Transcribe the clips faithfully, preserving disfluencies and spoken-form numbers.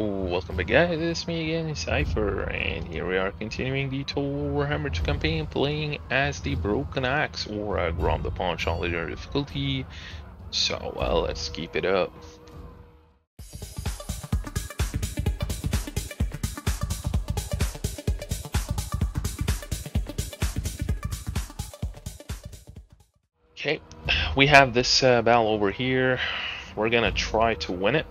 Welcome back guys, it's me again, Cypher, and here we are continuing the Total War Warhammer two campaign, playing as the Broken Axe, or uh, Grom the Paunch on legendary difficulty, so well, uh, let's keep it up. Okay, we have this uh, battle over here. We're gonna try to win it.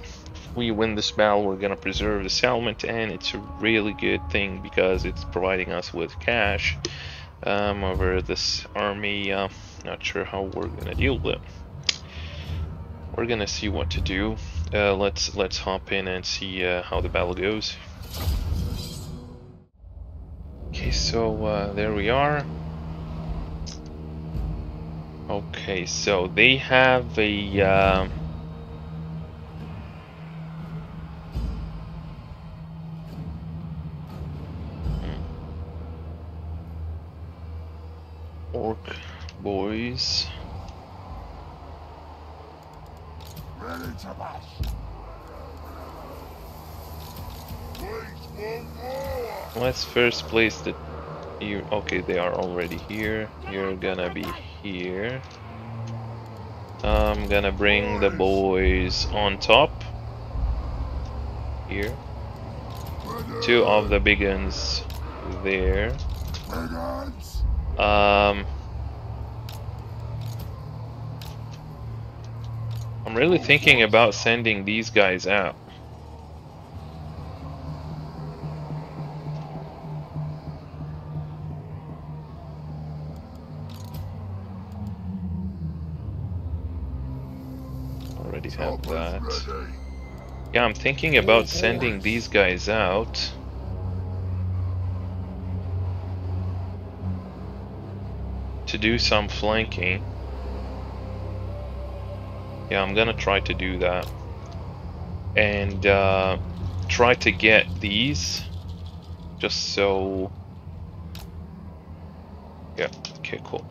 We win this battle, we're gonna preserve the settlement, and it's a really good thing because it's providing us with cash um, over this army. Uh, not sure how we're gonna deal with it. We're gonna see what to do. Uh, let's let's hop in and see uh, how the battle goes. Okay, so uh, there we are. Okay, so they have a. Uh, Orc boys. Ready to bash. Let's first place the you okay, they are already here. You're gonna be here. I'm gonna bring the boys on top. Here. Two of the big guns there. Um, I'm really thinking about sending these guys out. Already have that. Yeah, I'm thinking about sending these guys out. To do some flanking. Yeah, I'm gonna try to do that and uh, try to get these just so. Yeah, okay, cool.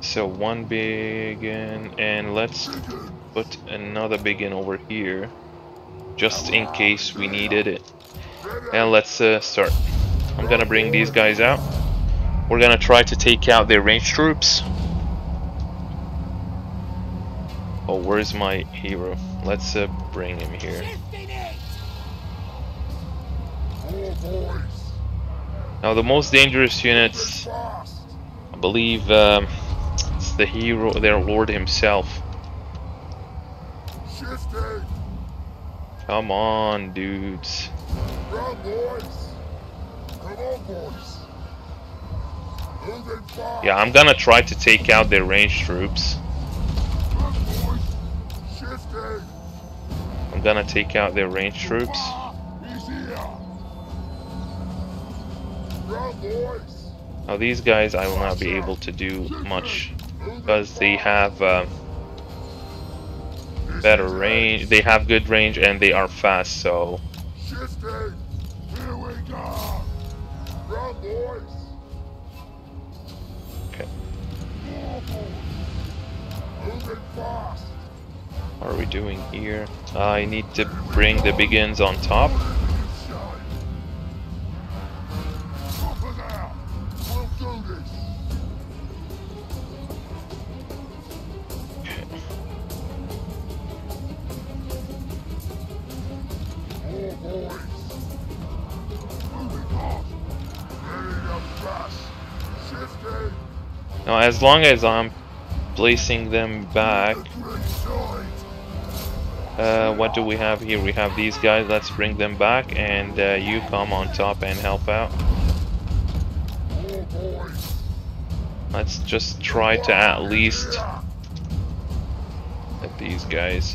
So one biggin, and let's put another biggin over here just in case we needed it. And let's uh, start. I'm gonna bring these guys out. We're gonna try to take out their ranged troops. Oh, where's my hero? Let's uh, bring him here. Now the most dangerous units, I believe, um, it's the hero, their lord himself. Come on, dudes. Yeah, I'm gonna try to take out their ranged troops. I'm gonna take out their ranged troops. Now these guys I will not be able to do much because they have uh, better range. They have good range and they are fast. So. Here we go. Boys. What are we doing here? Uh, I need to bring the big ends on top. Okay. Now, as long as I'm placing them back. Uh, what do we have here? We have these guys. Let's bring them back, and uh, you come on top and help out. Let's just try to at least get these guys.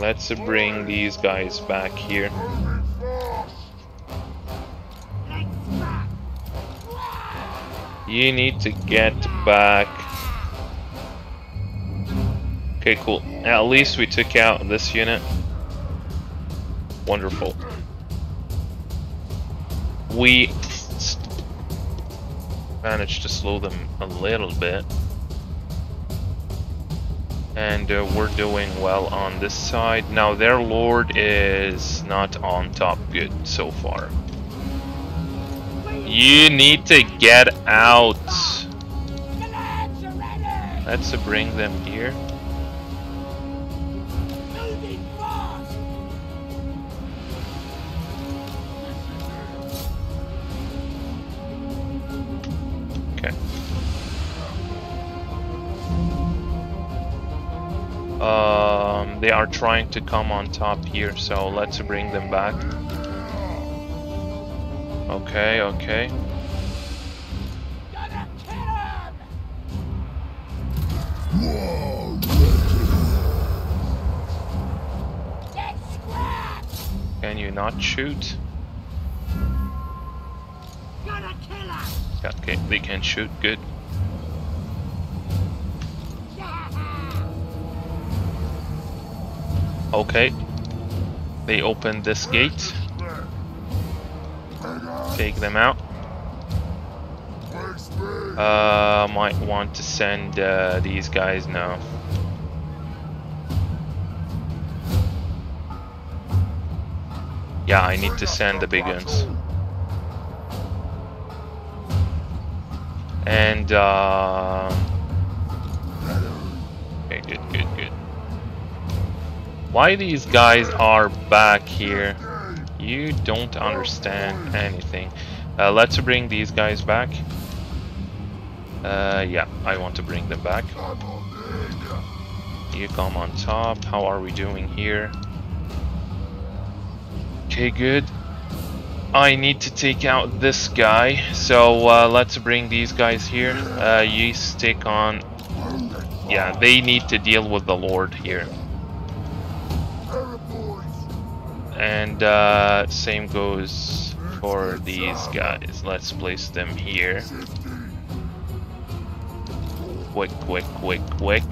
Let's bring these guys back here. You need to get back. Okay, cool. At least we took out this unit. Wonderful. we managed to slow them a little bit. And uh, we're doing well on this side. Now their lord is not on top good so far. You need to get out. Let's uh, bring them here. Um, they are trying to come on top here, so let's bring them back. Okay, okay. Can you not shoot? Okay, they can shoot, good. Okay, they open this gate. Take them out. Uh, might want to send uh, these guys now. Yeah, I need to send the big guns. And uh, okay, good, good, good. Why these guys are back here? You don't understand anything. Uh, let's bring these guys back. Uh, yeah, I want to bring them back. You come on top. How are we doing here? Okay, good. I need to take out this guy. So uh, let's bring these guys here. Uh, you stick on. Yeah, they need to deal with the Lord here. And uh, same goes for these guys. Let's place them here. Quick, quick, quick, quick.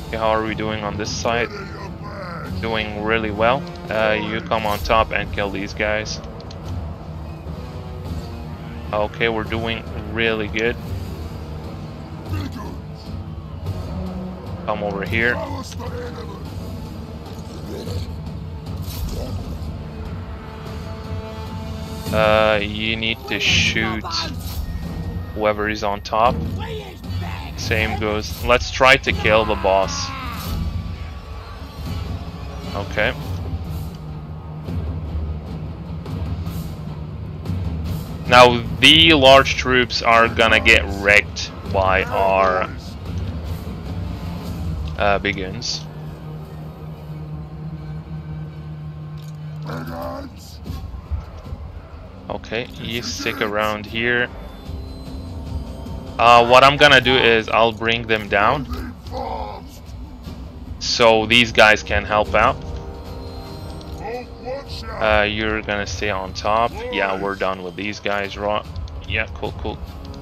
Okay, how are we doing on this side? Doing really well. Uh, you come on top and kill these guys. Okay, we're doing really good. Come over here. Uh, you need to shoot whoever is on top. Same goes. Let's try to kill the boss. Okay. Now the large troops are gonna get wrecked by our uh, big guns. Okay, you stick around here. Uh, what I'm gonna do is I'll bring them down, so these guys can help out. Uh, you're gonna stay on top. Yeah, we're done with these guys. Raw. Yeah, cool, cool.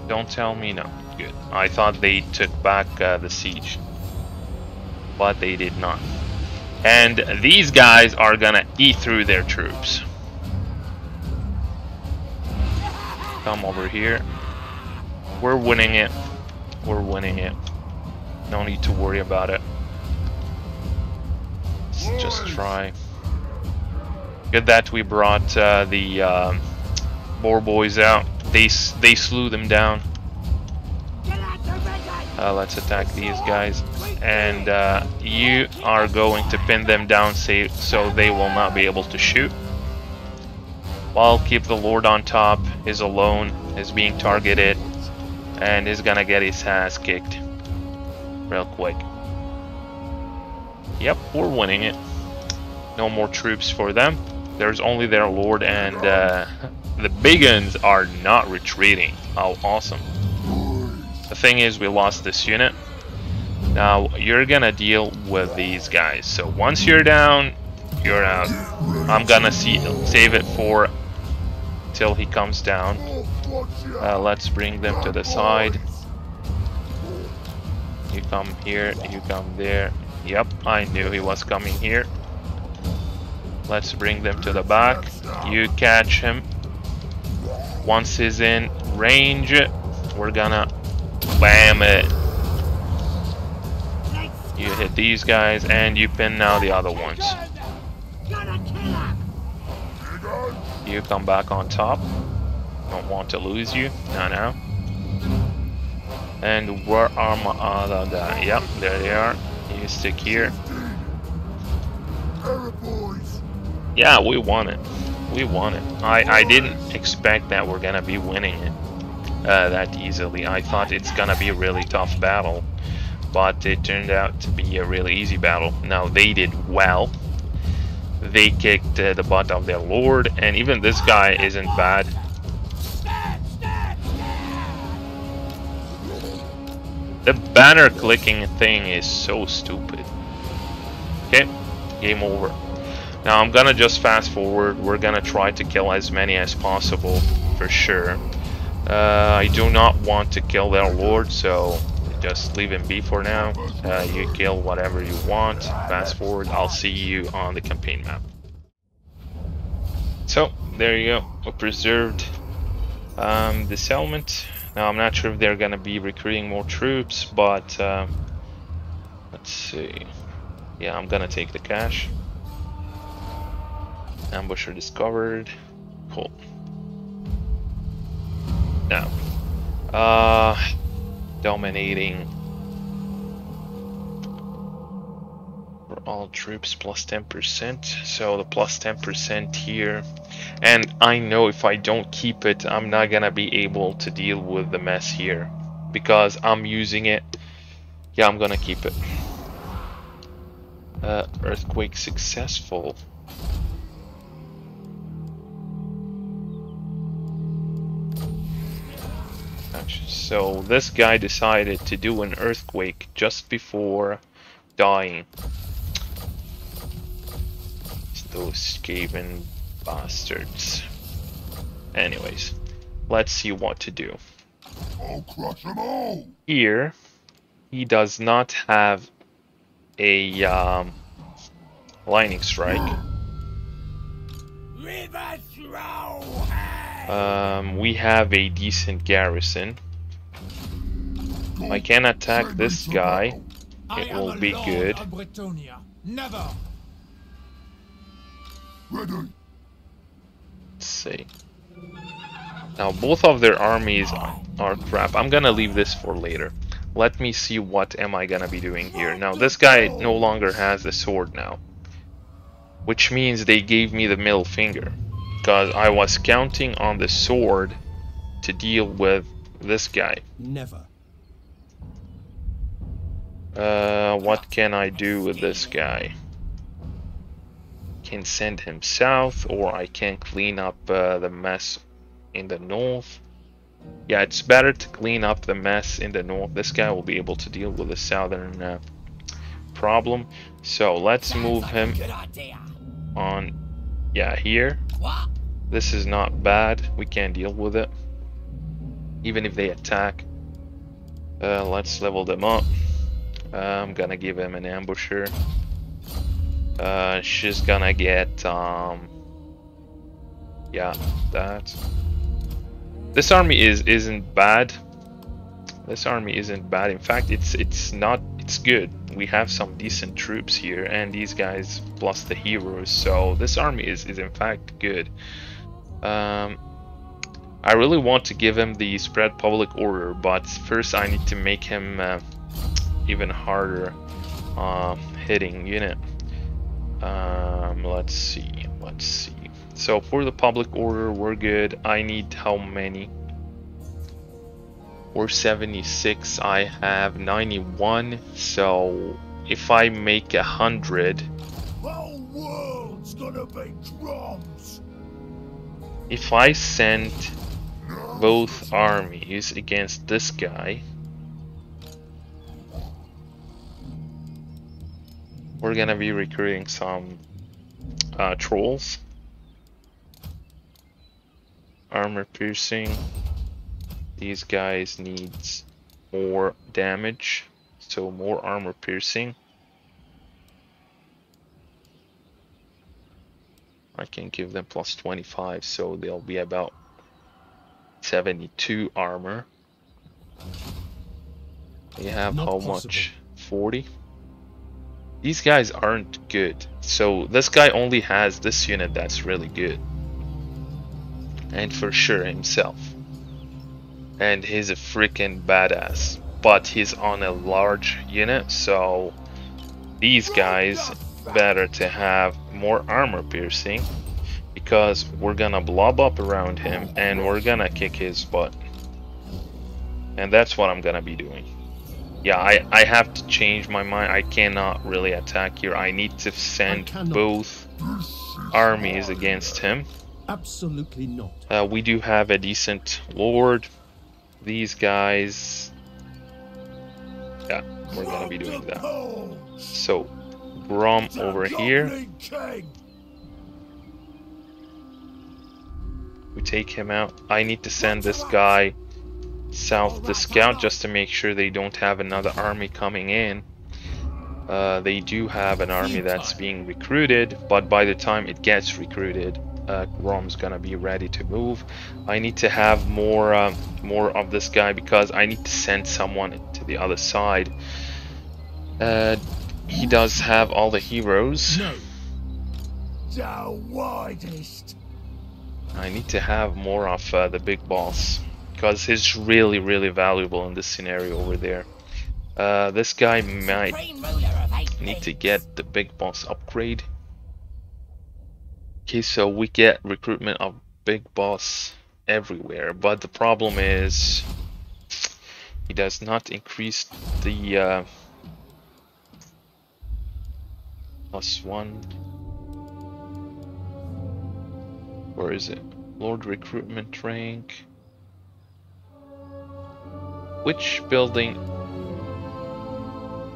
Don't tell me no. Good. I thought they took back uh, the siege, but they did not. And these guys are gonna eat through their troops. Come over here. We're winning it. We're winning it. No need to worry about it. Let's just try. Good that we brought uh, the uh, boar boys out. They they slew them down. Uh, let's attack these guys, and uh, you are going to pin them down, so so they will not be able to shoot. I'll keep the Lord on top. He's alone. He's being targeted, and he's gonna get his ass kicked real quick. Yep, we're winning it. No more troops for them. There's only their lord, and uh, the big uns are not retreating. How awesome. The thing is, we lost this unit. Now, you're gonna deal with these guys. So once you're down, you're out. I'm gonna see, save it for till he comes down. Uh, let's bring them to the side. You come here, you come there. Yep, I knew he was coming here. Let's bring them to the back. You catch him. Once he's in range, we're gonna bam it. You hit these guys and you pin now the other ones. You come back on top. Don't want to lose you. No, no. And where are my other guys? Yep, there they are. You stick here. Yeah, we won it. We won it. I, I didn't expect that we're gonna be winning it uh, that easily. I thought it's gonna be a really tough battle, but it turned out to be a really easy battle. Now, they did well. They kicked uh, the butt of their lord, and even this guy isn't bad. The banner clicking thing is so stupid. Okay, game over. Now I'm gonna just fast forward. We're gonna try to kill as many as possible, for sure. Uh, I do not want to kill their lord, so just leave him be for now. Uh, you kill whatever you want. Fast forward. I'll see you on the campaign map. So there you go. I preserved um, the settlement. Now I'm not sure if they're gonna be recruiting more troops, but uh, let's see. Yeah, I'm gonna take the cash. Ambusher discovered. Cool. Now, uh, dominating. For all troops plus ten percent. So the plus ten percent here. And I know if I don't keep it, I'm not gonna be able to deal with the mess here. Because I'm using it. Yeah, I'm gonna keep it. Uh, earthquake successful. So this guy decided to do an earthquake just before dying. It's those Skaven bastards. Anyways, let's see what to do. I'll crush them all. Here, he does not have a um, lightning strike. Leave us row. Um, we have a decent garrison. If I can attack this guy, it will be good. Let's see. Now both of their armies are crap. I'm gonna leave this for later. Let me see what am I gonna be doing here. Now this guy no longer has the sword now, which means they gave me the middle finger. Because I was counting on the sword to deal with this guy. Never. Uh, what can I do with this guy? Can send him south, or I can clean up uh, the mess in the north. Yeah, it's better to clean up the mess in the north. This guy will be able to deal with the southern uh, problem. So let's move him on. Yeah, here. This is not bad. We can deal with it. Even if they attack. Uh, let's level them up. Uh, I'm gonna give him an ambusher. Uh, she's gonna get... Um, yeah, that. This army is, isn't bad. This army isn't bad. In fact, it's it's not... It's good. We have some decent troops here, and these guys plus the heroes, so this army is, is in fact good. Um, I really want to give him the spread public order, but first I need to make him uh, even harder uh, hitting unit. Um, let's see, let's see. So for the public order, we're good. I need how many? Or seventy-six. I have ninety-one, so if I make a hundred, world's gonna be drums. If I send both armies against this guy, we're gonna be recruiting some uh, trolls, armor piercing. These guys needs more damage, so more armor piercing. I can give them plus twenty-five, so they'll be about seventy-two armor. They have how much? forty. These guys aren't good, so this guy only has this unit that's really good, and for sure himself, and he's a freaking badass, but he's on a large unit, so these guys better to have more armor piercing, because we're gonna blob up around him and we're gonna kick his butt, and that's what I'm gonna be doing. Yeah, I, I have to change my mind. I cannot really attack here. I need to send both armies against him. Absolutely not. Uh, we do have a decent lord. These guys... yeah, we're gonna be doing that. So, Grom over here. We take him out. I need to send this guy south to scout just to make sure they don't have another army coming in. Uh, they do have an army that's being recruited, but by the time it gets recruited, uh, Grom's gonna be ready to move. I need to have more uh, more of this guy, because I need to send someone to the other side. Uh, he does have all the heroes. No. The widest. I need to have more of uh, the big boss, because he's really, really valuable in this scenario over there. Uh, this guy might need to get the big boss upgrade. Okay, so we get recruitment of big boss everywhere, but the problem is he does not increase the uh, plus one. Where is it? Lord recruitment rank. Which building?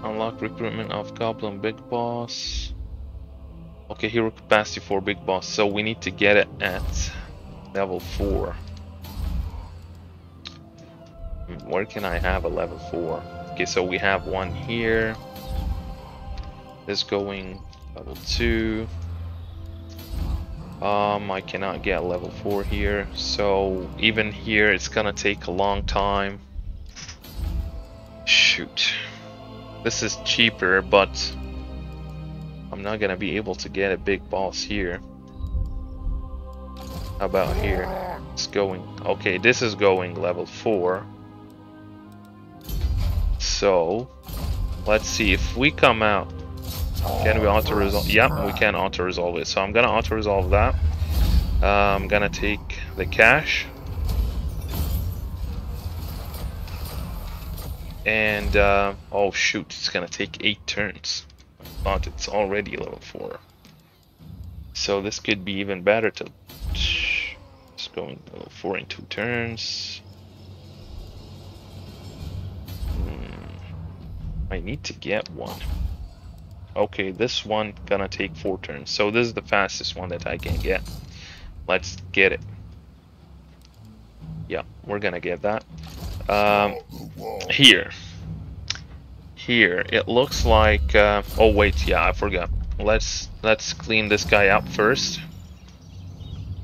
Unlock recruitment of Goblin Big Boss. Okay, hero capacity for Big Boss, so we need to get it at level four. Where can I have a level four? Okay, so we have one here. This going level two. Um, I cannot get level four here, so even here it's gonna take a long time. Shoot, this is cheaper, but I'm not gonna be able to get a big boss here. How about here? It's going, okay, this is going level four, so let's see if we come out. Can we auto resolve? Yep, we can auto resolve it, so I'm gonna auto resolve that. uh, I'm gonna take the cash. And, uh, oh shoot, it's gonna take eight turns. But it's already level four. So this could be even better to... just going level four in two turns. Hmm. I need to get one. Okay, this one gonna take four turns. So this is the fastest one that I can get. Let's get it. Yeah, we're gonna get that. Um, here, here it looks like. Uh, oh wait, yeah, I forgot. Let's let's clean this guy up first.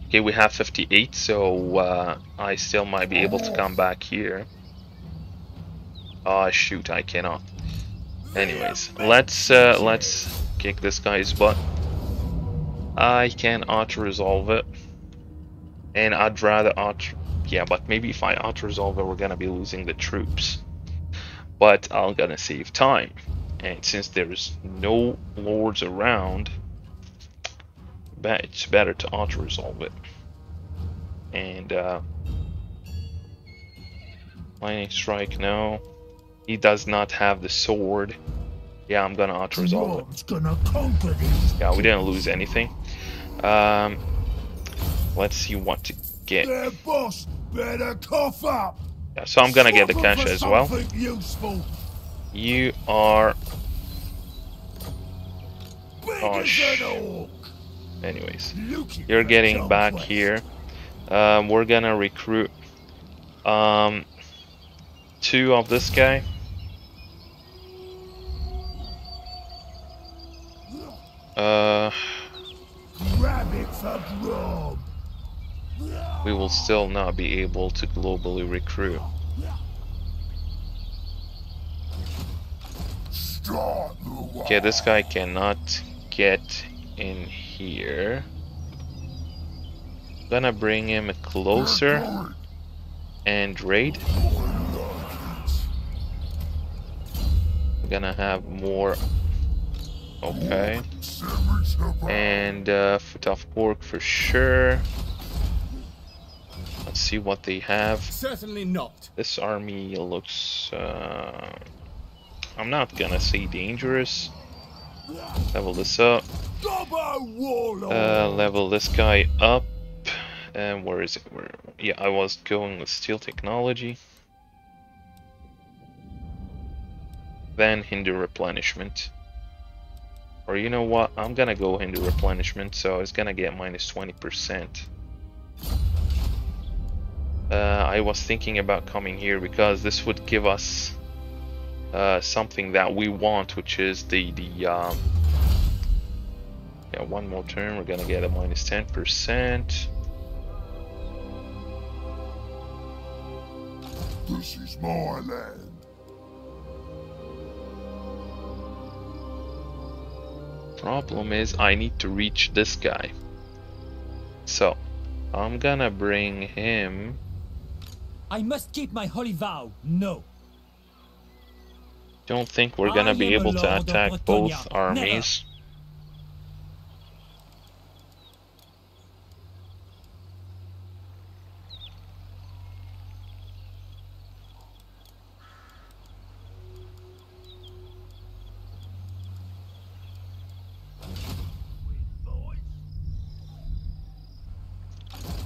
Okay, we have fifty-eight, so uh, I still might be able to come back here. Ah, uh, shoot, I cannot. Anyways, let's uh, let's kick this guy's butt. I can auto resolve it, and I'd rather auto. Yeah, but maybe if I auto-resolve it, we're gonna be losing the troops. But I'm gonna save time. And since there's no lords around, it's better to auto-resolve it. And, uh... lightning strike, no. He does not have the sword. Yeah, I'm gonna auto-resolve it. Yeah, we didn't lose anything. Um, let's see what to get. Their boss better cough up. Yeah, so I'm gonna Swap get the cash as well. Useful. You are. Oh, sh... Anyways, you're getting back place. Here. Um, we're gonna recruit um, two of this guy. we will still not be able to globally recruit. Okay, this guy cannot get in here. Gonna bring him closer and raid. Gonna have more. Okay, and uh, foot off pork for sure. Let's see what they have. Certainly not. This army looks. Uh, I'm not gonna say dangerous. Level this up. Uh, level this guy up. And where is it? Where? Yeah, I was going with steel technology. Then Hindu replenishment. Or you know what? I'm gonna go Hindu replenishment, so it's gonna get minus twenty percent. Uh, I was thinking about coming here because this would give us uh, something that we want, which is the the. Um, yeah, one more turn, we're gonna get a minus ten percent. This is my land. Problem is I need to reach this guy, so I'm gonna bring him. I must keep my holy vow. No, don't think we're gonna be able to attack both armies.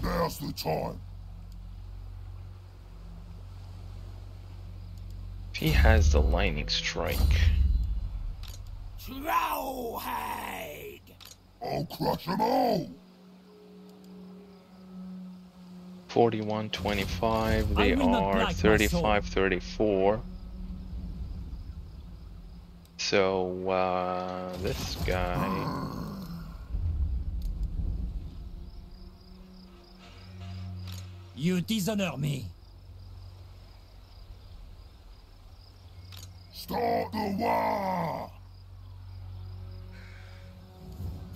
Now's the time. He has the lightning strike. Trowhide. I'll crush them all. forty-one twenty-five. They are thirty-five thirty-four. So uh, this guy. You dishonor me. Start the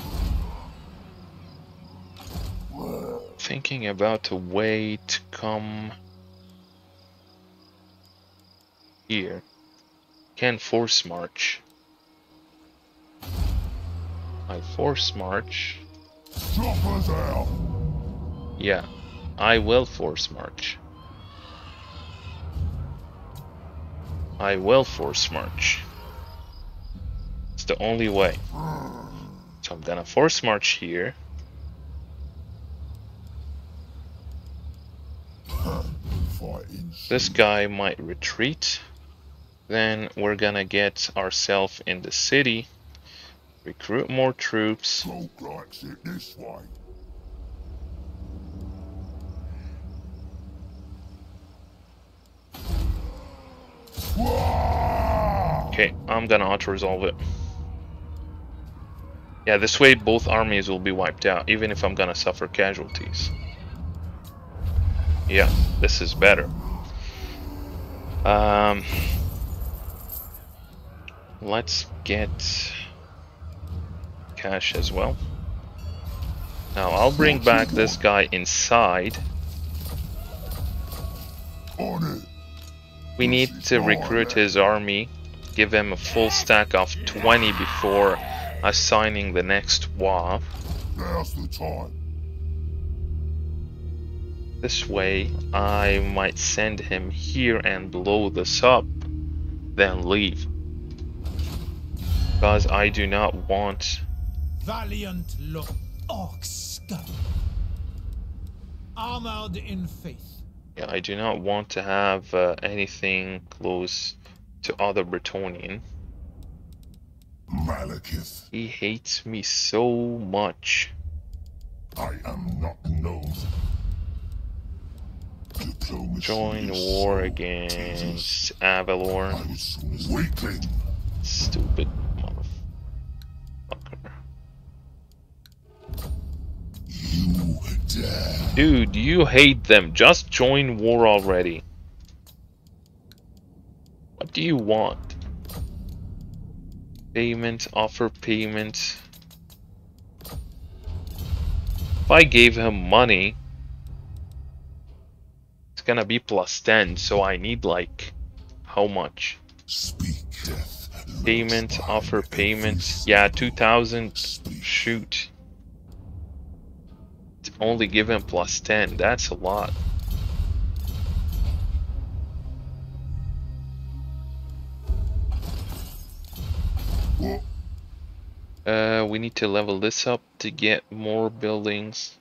war. Thinking about a way to come here. Can force march. I force march. Stop us out. Yeah. I will force march. I will force march. It's the only way. So I'm gonna force march here. This guy might retreat. Then we're gonna get ourselves in the city. Recruit more troops. Okay, I'm gonna auto-resolve it. Yeah, this way both armies will be wiped out, even if I'm gonna suffer casualties. Yeah, this is better. Um, let's get cash as well. Now, I'll bring back this guy inside. We need to recruit his army, give him a full stack of twenty before assigning the next war. This way, I might send him here and blow this up, then leave. Because I do not want... Valiant look, orc scum. Armored in faith. I do not want to have uh, anything close to other Bretonnian. Malekith. He hates me so much. I am not known. Diplomacy. Join war against Avalor. I was waiting. Stupid motherfucker. Dude, you hate them. Just join war already. What do you want? Payment, offer payment. If I gave him money, it's gonna be plus ten, so I need like how much? Speak. Payment, offer payment. Yeah, two thousand. Shoot. Only give him plus ten. That's a lot. Uh, we need to level this up to get more buildings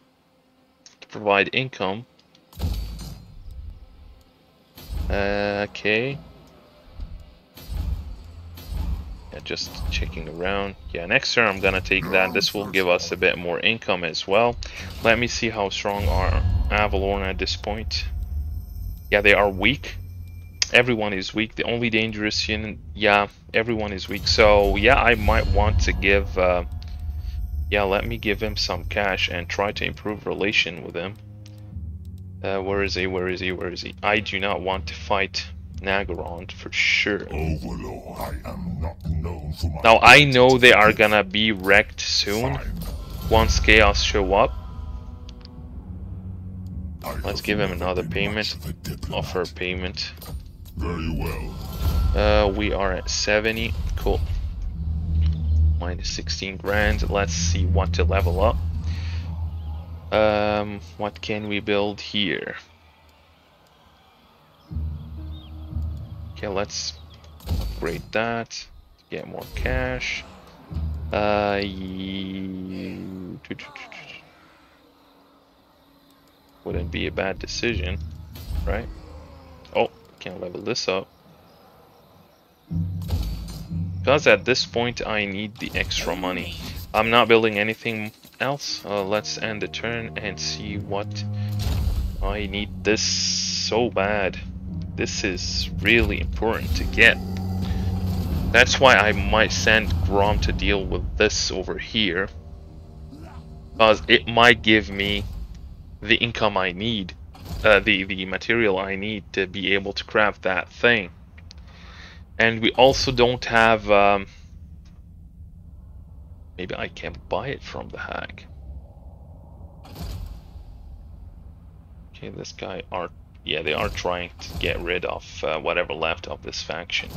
to provide income. Uh, okay. Yeah, just checking around. Yeah, next turn I'm gonna take that. This will give us a bit more income as well. Let me see how strong our Avalon at this point. Yeah, they are weak. Everyone is weak. The only dangerous unit. Yeah, everyone is weak. So yeah, I might want to give. Uh, yeah, let me give him some cash and try to improve relation with him. Uh, where is he? Where is he? Where is he? I do not want to fight Naggarond for sure. Overlord, I am not known for my now I know they are gonna be wrecked soon. Fine. Once Chaos show up. I Let's give him another payment. Offer payment. Very well. Uh, we are at seventy. Cool. Minus sixteen grand. Let's see what to level up. Um, what can we build here? Okay, let's upgrade that. Get more cash. Uh, you... Wouldn't be a bad decision, right? Oh, can't level this up. Because at this point I need the extra money. I'm not building anything else. Uh, let's end the turn and see what I need. This so bad. This is really important to get. That's why I might send Grom to deal with this over here, because it might give me the income I need, uh, the the material I need to be able to craft that thing. And we also don't have. Um, Maybe I can buy it from the hack. Okay, this guy are... Yeah, they are trying to get rid of uh, whatever left of this faction.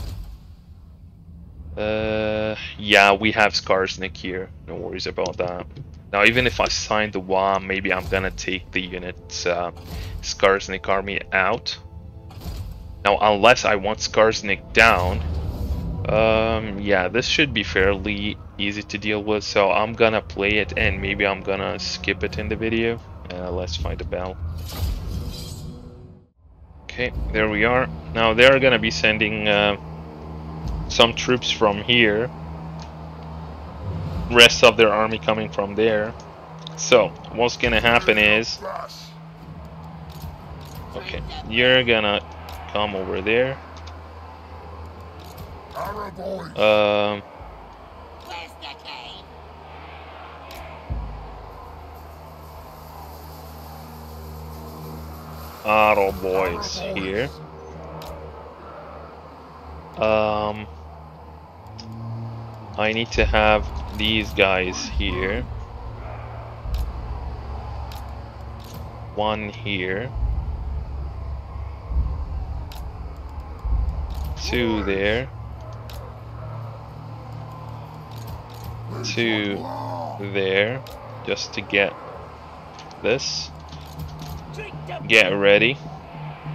Uh, yeah, we have Skarsnik here. No worries about that. Now, even if I sign the W A, maybe I'm gonna take the unit uh, Skarsnik army out. Now, unless I want Skarsnik down... Um, yeah, this should be fairly easy to deal with, so I'm gonna play it and maybe I'm gonna skip it in the video. Uh, let's find a bell. Okay, there we are. Now they're gonna be sending uh, some troops from here. Rest of their army coming from there. So, what's gonna happen is... Okay, you're gonna come over there. Um... Auto boys here. Um, I need to have these guys here. One here. Two there. Two there. Just to get this. Get ready.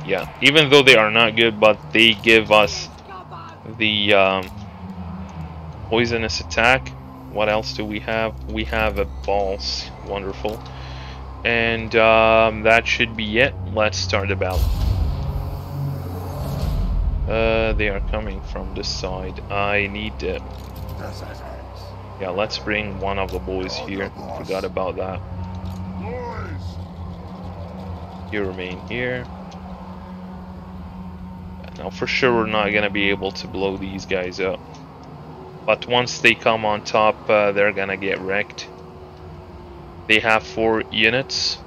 Yeah, even though they are not good, but they give us the um, poisonous attack. What else do we have? We have a balls. Wonderful. And um, that should be it. Let's start the battle. Uh, they are coming from this side. I need to... Yeah, let's bring one of the boys here. Forgot about that. You remain here. Now for sure we're not gonna be able to blow these guys up, but once they come on top, uh, they're gonna get wrecked. They have four units.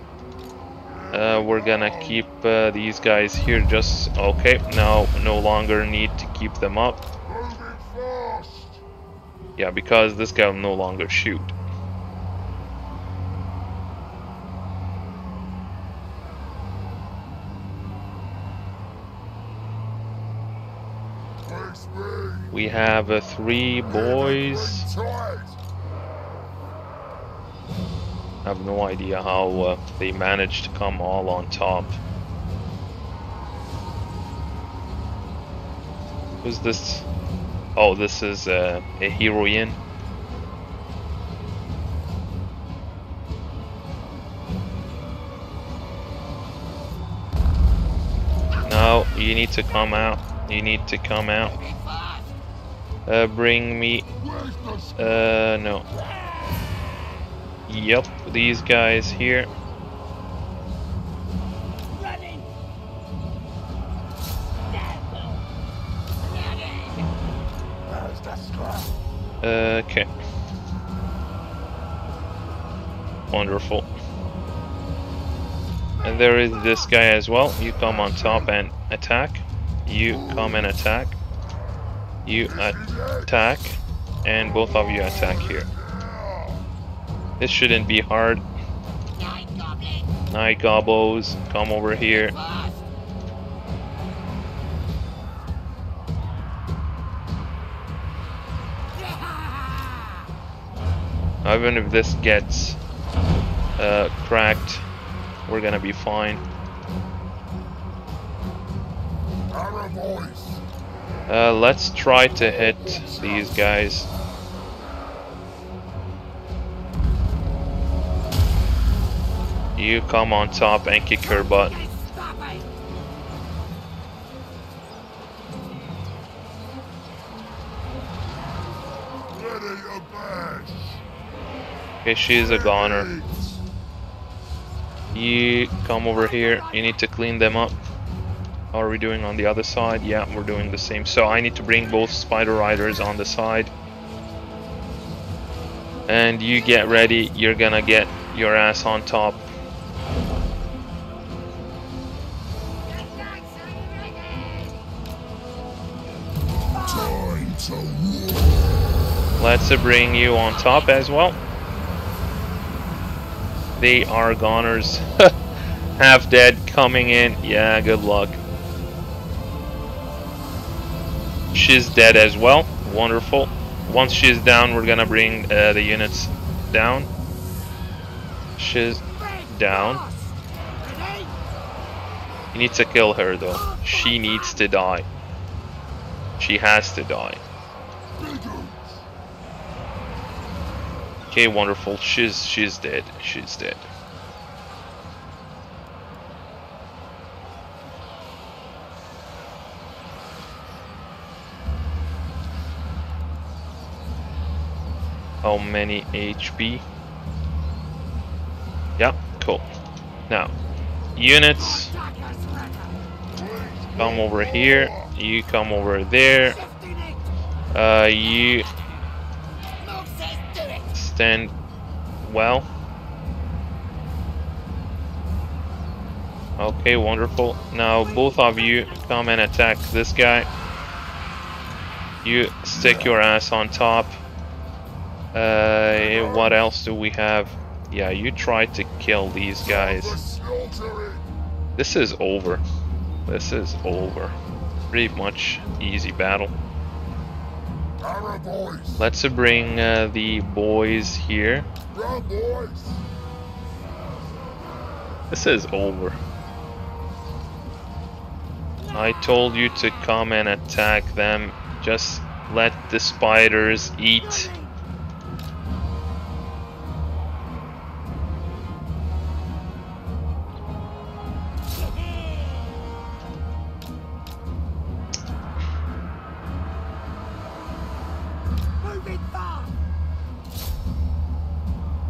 Uh, we're gonna keep uh, these guys here. Just okay. Now, no longer need to keep them up. Yeah, because this guy will no longer shoot. We have uh, three boys. I have no idea how uh, they managed to come all on top. Who's this? Oh, this is uh, a heroine. No, you need to come out. You need to come out. Uh, bring me... Uh, no. Yep, these guys here. Okay. Wonderful. And there is this guy as well. You come on top and attack. You come and attack. You attack, and both of you attack here. This shouldn't be hard. Night Gobbos, come over here. Even if this gets uh, cracked, we're gonna be fine. Uh, let's try to hit these guys. You come on top and kick her butt. Okay, she's a goner. You come over here. You need to clean them up. Are we doing on the other side? Yeah, we're doing the same. So I need to bring both spider riders on the side. And you get ready. You're gonna get your ass on top. Let's bring you on top as well. They are goners. Half dead coming in. Yeah, good luck. She's dead as well. Wonderful. Once she's down, we're gonna bring uh, the units down. She's down. You need to kill her though. She needs to die. She has to die. Okay, wonderful. She's she's dead. She's dead. How many H P? Yeah, cool. Now, units, come over here. You come over there. Uh, you stand well. Okay, wonderful. Now both of you come and attack this guy. You stick your ass on top. Uh, what else do we have? Yeah, you try to kill these guys. This is over. This is over. Pretty much easy battle. Let's bring uh, the boys here. This is over. I told you to come and attack them. Just let the spiders eat.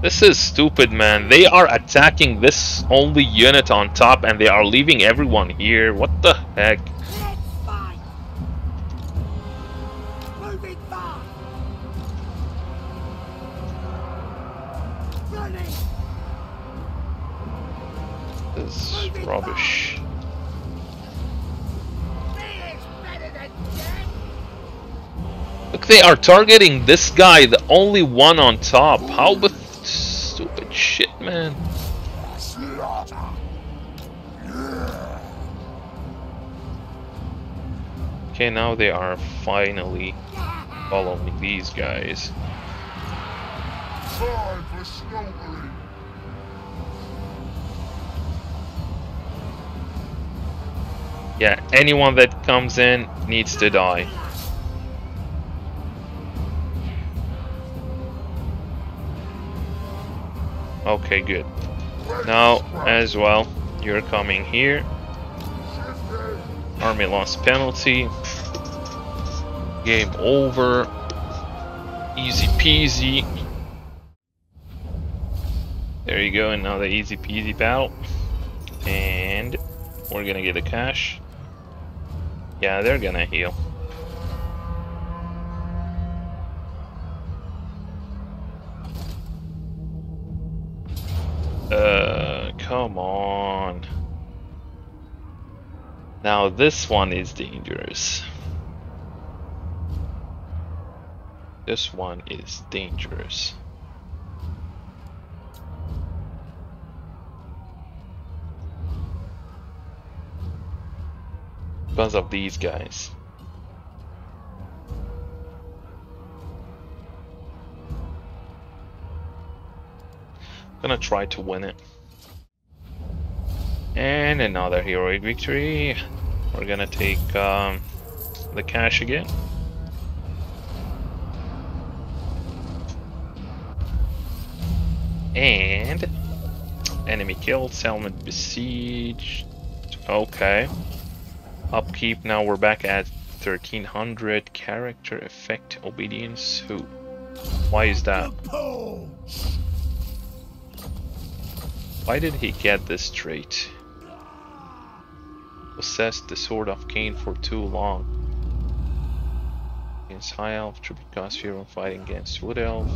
This is stupid, man. They are attacking this only unit on top and they are leaving everyone here. What the heck? is rubbish. Look, they are targeting this guy, the only one on top. How but stupid shit, man. Okay, now they are finally following these guys. Time for snorkeling. Yeah, anyone that comes in needs to die. Okay, good. Now, as well, you're coming here. Army loss penalty. Game over. Easy peasy. There you go, and now the easy peasy battle. And we're gonna get a cash. Yeah, they're gonna heal. Uh, come on. Now this one is dangerous. This one is dangerous. Because of these guys. I'm gonna try to win it. And another heroic victory. We're gonna take um, the cash again. And enemy killed, settlement besieged. Okay. Upkeep, now we're back at thirteen hundred. Character, effect, obedience, who? Why is that? Why did he get this trait? Possessed the Sword of Cain for too long. Against High Elf, Tribute cost hero fighting against Wood Elf.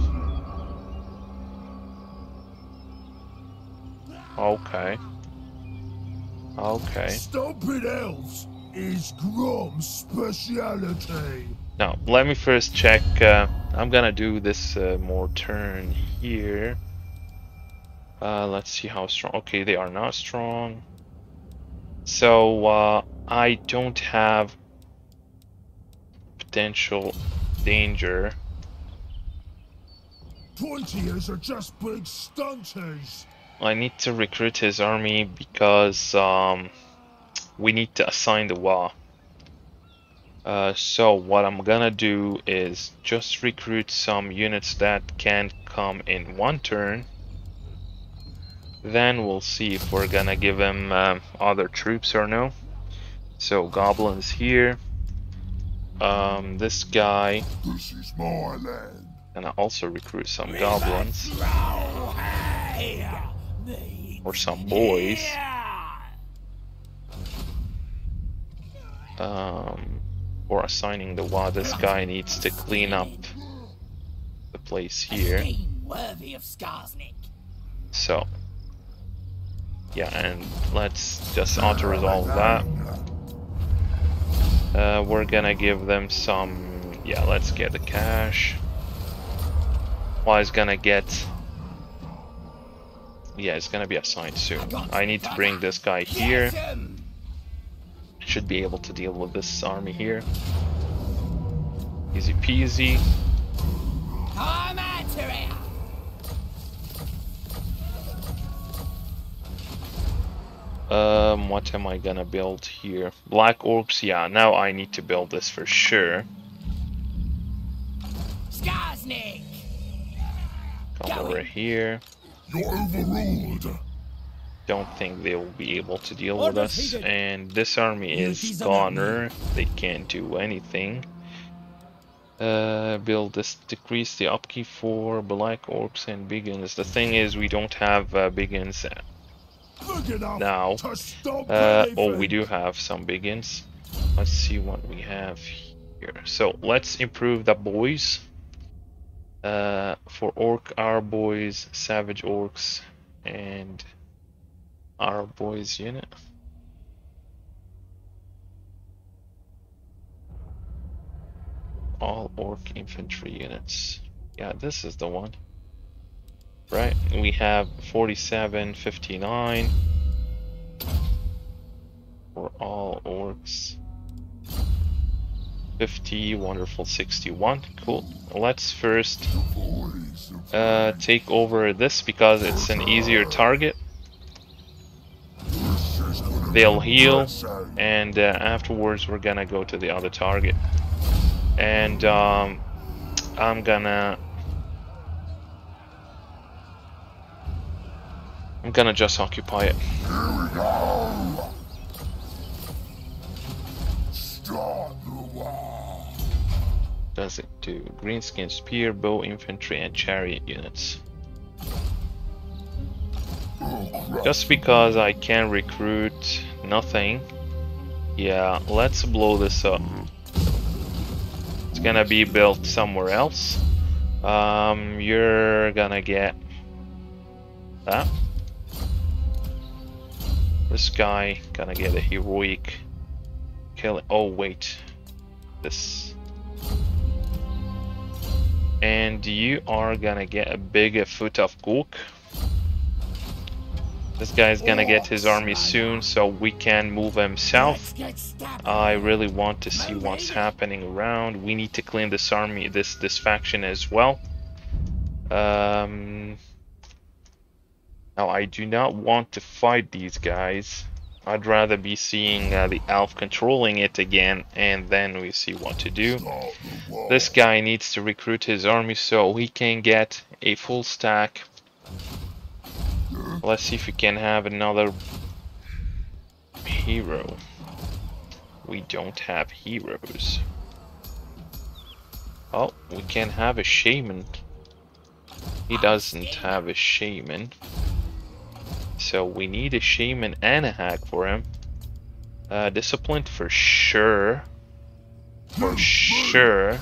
Okay. Okay. Stupid elves! Is Grom's speciality. Now let me first check. uh, I'm gonna do this uh, more turn here. Uh, let's see how strong. Okay, they are not strong, so uh, I don't have potential danger. Pointiers are just big stunters. I need to recruit his army because um, we need to assign the war. Uh, so what I'm gonna do is just recruit some units that can come in one turn. Then we'll see if we're gonna give him uh, other troops or no. So goblins here. Um, this guy. This is my land. And I also recruit some we goblins or some boys. Yeah. Um, or assigning the war. This guy needs to clean up the place here. Worthy of Skarsnik. So, yeah, and let's just auto resolve that. Uh, we're gonna give them some. Yeah, let's get the cash. Well, it's gonna get. Yeah, it's gonna be assigned soon. I need to bring this guy here. Should be able to deal with this army here. Easy peasy. Um, what am I gonna build here? Black orcs, yeah, now I need to build this for sure. Skarsnik. Come over here. You're overruled. Don't think they will be able to deal with us, and this army is goner. They can't do anything. Uh, build this, decrease the upkeep for black orcs and biggins. The thing is, we don't have uh, biggins now. Uh, oh, we do have some biggins. Let's see what we have here. So let's improve the boys. Uh, for orc, our boys, savage orcs, and our boys' unit. All orc infantry units. Yeah, this is the one. Right, and we have forty-seven, fifty-nine for all orcs. fifty, wonderful, sixty-one, cool. Let's first uh, take over this because it's an easier target. They'll heal, and uh, afterwards we're gonna go to the other target. And um, I'm gonna I'm gonna just occupy it. Here we go. Start the war. Does it do greenskin spear, bow, infantry, and chariot units? Oh, just because I can recruit nothing. Yeah, let's blow this up. It's gonna be built somewhere else. Um, you're gonna get that. This guy gonna get a heroic kill. Oh wait, this. And you are gonna get a big foot of gook. This guy's gonna get his army soon, so we can move him south. I really want to see what's happening around. We need to clean this army, this this faction as well. Um, now I do not want to fight these guys. I'd rather be seeing uh, the elf controlling it again, and then we see what to do. This guy needs to recruit his army so he can get a full stack. Let's see if we can have another hero. We don't have heroes. Oh, we can have a shaman. He doesn't have a shaman. So we need a shaman and a hack for him. Uh, disciplined for sure. For sure.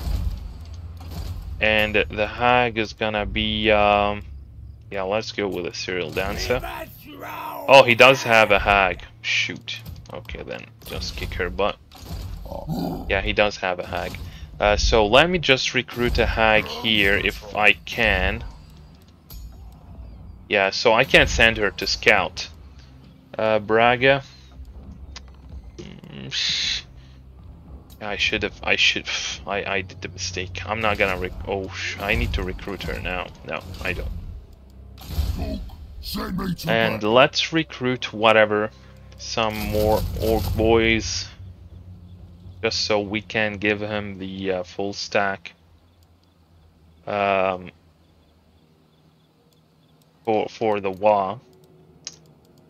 And the hag is gonna be... Um, Yeah, let's go with a serial dancer. Oh, he does have a hag. Shoot. Okay, then just kick her butt. Yeah, he does have a hag. Uh, so let me just recruit a hag here if I can. Yeah, so I can't send her to scout. Uh, Braga. I should have. I should. I I did the mistake. I'm not gonna. Rec oh, sh I need to recruit her now. No, I don't. And let's recruit whatever, some more orc boys, just so we can give him the uh, full stack um, for for the war.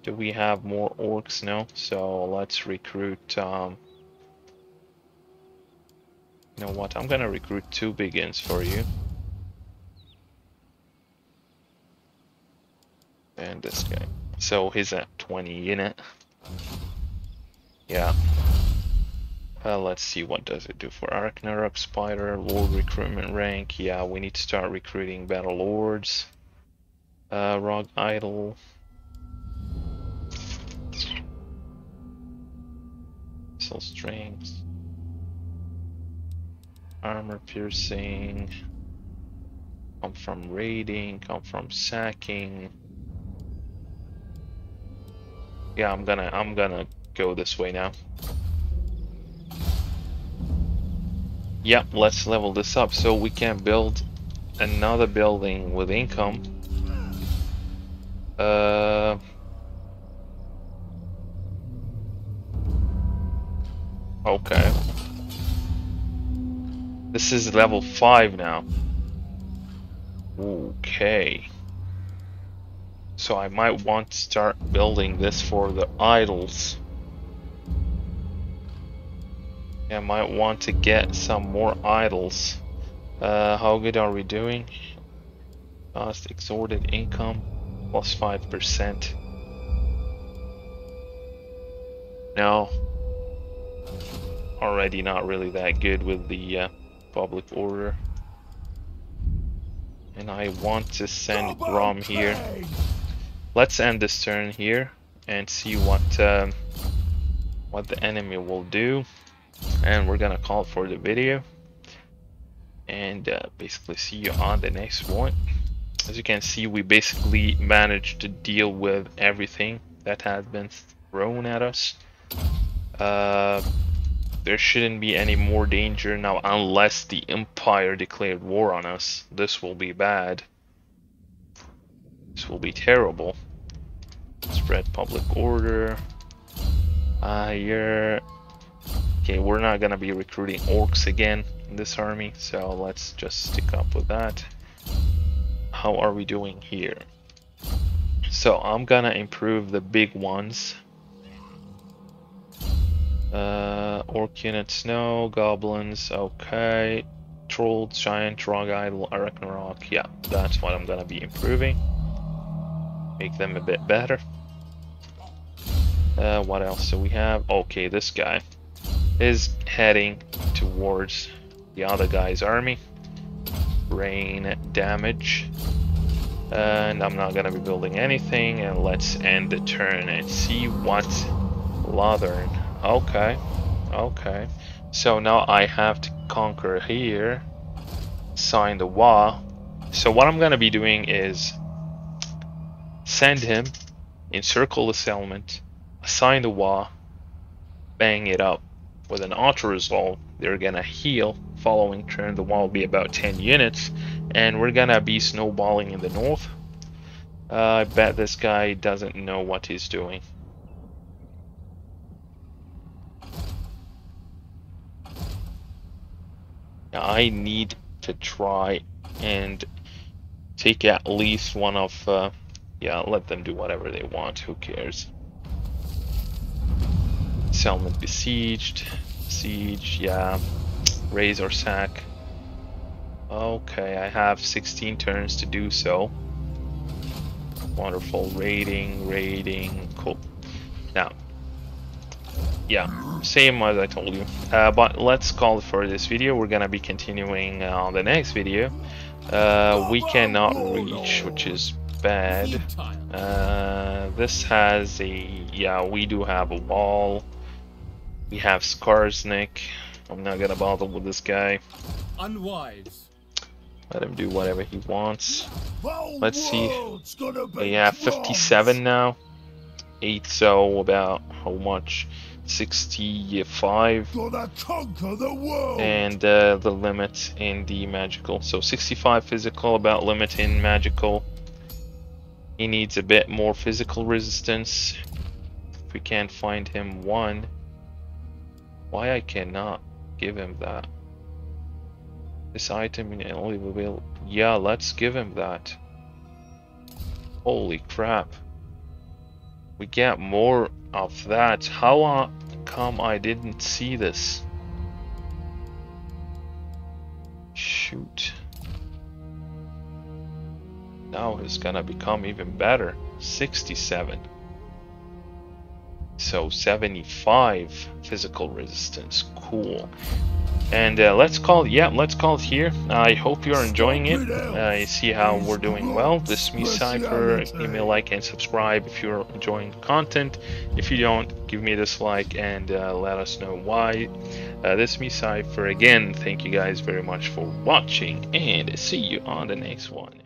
Do we have more orcs? No, so let's recruit. Um, you know what? I'm gonna recruit two biggins for you. And this guy. So he's at twenty unit. Yeah. Uh, let's see, what does it do for Arknarok, Spider, Lord recruitment rank. Yeah, we need to start recruiting Battle Lords. Uh, Rock Idol. Soul Strength. Armor Piercing. Come from raiding, come from sacking. Yeah, I'm gonna I'm gonna go this way now. Yep, let's level this up so we can build another building with income. Uh Okay. This is level five now. Okay. So I might want to start building this for the idols. I might want to get some more idols. Uh, how good are we doing? Cost exorted income plus five percent. No, already not really that good with the uh, public order. And I want to send Grom here. Let's end this turn here and see what um, what the enemy will do, and we're gonna call it for the video, and uh, basically see you on the next one. As you can see, we basically managed to deal with everything that has been thrown at us. Uh, there shouldn't be any more danger now, unless the Empire declared war on us. This will be bad. This will be terrible. Spread public order. Higher. Okay, we're not gonna be recruiting orcs again in this army, so let's just stick up with that. How are we doing here? So I'm gonna improve the big ones. Uh, orc units, no. Goblins, okay. Trolls, giant, drog idol, Arknarok. Yeah, that's what I'm gonna be improving. Make them a bit better. Uh, what else do we have? Okay, this guy is heading towards the other guy's army. Rain damage, uh, and I'm not gonna be building anything, and let's end the turn and see what Lothern. Okay, okay, so now I have to conquer here, sign the Wa. So what I'm gonna be doing is send him, encircle the settlement, assign the Wa, bang it up with an auto resolve. They're gonna heal. Following turn the wall will be about ten units, and we're gonna be snowballing in the north. uh, I bet this guy doesn't know what he's doing. I need to try and take at least one of uh, yeah, let them do whatever they want, who cares. Settlement besieged, siege, yeah. Raise or sack. Okay, I have sixteen turns to do so. Wonderful. Raiding, raiding, cool. Now, yeah, same as I told you. Uh, but let's call it for this video. We're gonna be continuing uh, on the next video. Uh, we cannot reach, which is bad. Uh, this has a, yeah, we do have a wall. We have Skarsnik. I'm not gonna bother with this guy. Unwise. Let him do whatever he wants. Let's see. We have fifty-seven now. eight, so about how much? sixty-five. The and uh, the limit in the magical. So sixty-five physical, about limit in magical. He needs a bit more physical resistance. If we can't find him one. Why I cannot? Give him that. This item only will. Yeah, let's give him that. Holy crap! We get more of that. How come I didn't see this? Shoot! Now it's gonna become even better. sixty-seven. So seventy-five physical resistance, cool. And uh, let's call it, yeah, let's call it here. I hope you're enjoying it. I uh, see how we're doing well. This is me, Cypher. Give me a like and subscribe if you're enjoying the content. If you don't, give me a dislike and uh, let us know why. Uh, this is me, Cypher. Again, thank you guys very much for watching, and see you on the next one.